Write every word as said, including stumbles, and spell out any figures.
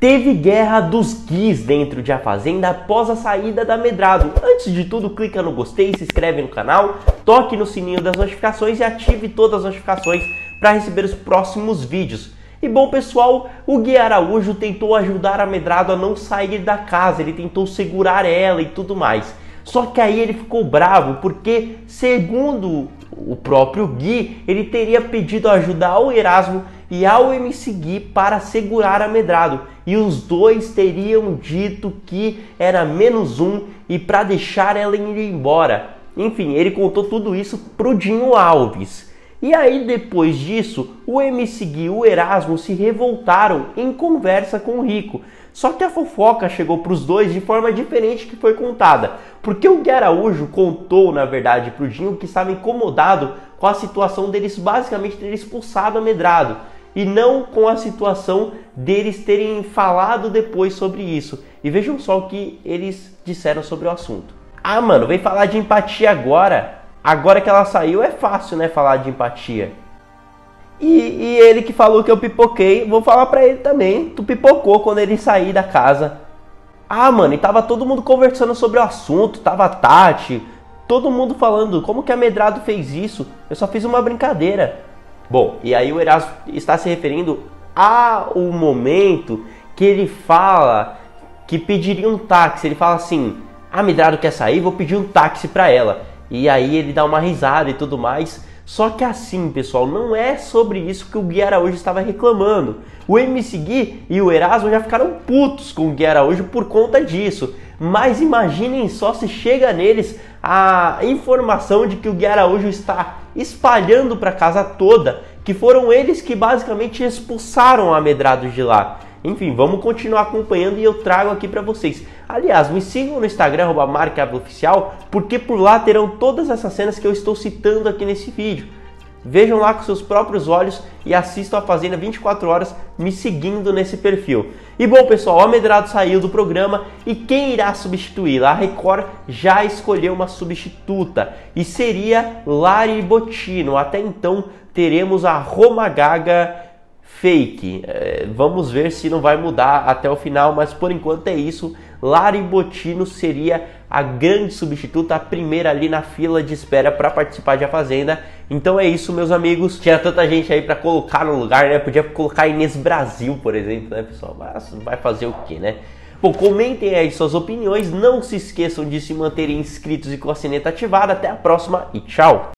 Teve guerra dos Guis dentro de A Fazenda após a saída da Medrado. Antes de tudo, clica no gostei, se inscreve no canal, toque no sininho das notificações e ative todas as notificações para receber os próximos vídeos. E bom pessoal, o Gui Araújo tentou ajudar a Medrado a não sair da casa, ele tentou segurar ela e tudo mais. Só que aí ele ficou bravo porque, segundo o próprio Gui, ele teria pedido ajuda ao Erasmo e ao M C Gui para segurar a Medrado. E os dois teriam dito que era menos um e para deixar ela ir embora. Enfim, ele contou tudo isso pro Dinho Alves. E aí depois disso, o M C Gui e o Erasmo se revoltaram em conversa com o Rico. Só que a fofoca chegou para os dois de forma diferente que foi contada. Porque o Gui Araújo contou, na verdade, para o Dinho que estava incomodado com a situação deles basicamente terem expulsado a Medrado. E não com a situação deles terem falado depois sobre isso. E vejam só o que eles disseram sobre o assunto. Ah, mano, vem falar de empatia agora. Agora que ela saiu é fácil, né, falar de empatia. E, e ele que falou que eu pipoquei, vou falar pra ele também. Tu pipocou quando ele sair da casa. Ah, mano, e tava todo mundo conversando sobre o assunto, tava a Tati, todo mundo falando como que a Medrado fez isso, eu só fiz uma brincadeira. Bom, e aí o Erasmo está se referindo ao momento que ele fala que pediria um táxi. Ele fala assim, a Medrado quer sair, vou pedir um táxi pra ela. E aí ele dá uma risada e tudo mais. Só que assim, pessoal, não é sobre isso que o Gui Araújo estava reclamando. O M C Gui e o Erasmo já ficaram putos com o Gui Araújo por conta disso. Mas imaginem só se chega neles a informação de que o Gui Araújo está espalhando para casa toda que foram eles que basicamente expulsaram a Medrado de lá. Enfim, vamos continuar acompanhando e eu trago aqui para vocês. Aliás, me sigam no Instagram, arroba marcablaoficial, porque por lá terão todas essas cenas que eu estou citando aqui nesse vídeo. Vejam lá com seus próprios olhos e assistam a Fazenda vinte e quatro Horas me seguindo nesse perfil. E bom pessoal, a Medrado saiu do programa e quem irá substituí-la? A Record já escolheu uma substituta e seria Lari Bottino. Até então teremos a Roma Gaga fake. Vamos ver se não vai mudar até o final, mas por enquanto é isso. Lari Bottino seria a grande substituta, a primeira ali na fila de espera para participar de A Fazenda. Então é isso, meus amigos. Tinha tanta gente aí para colocar no lugar, né? Podia colocar a Inês Brasil, por exemplo, né, pessoal? Mas vai fazer o quê, né? Bom, comentem aí suas opiniões. Não se esqueçam de se manterem inscritos e com a sineta ativada. Até a próxima e tchau!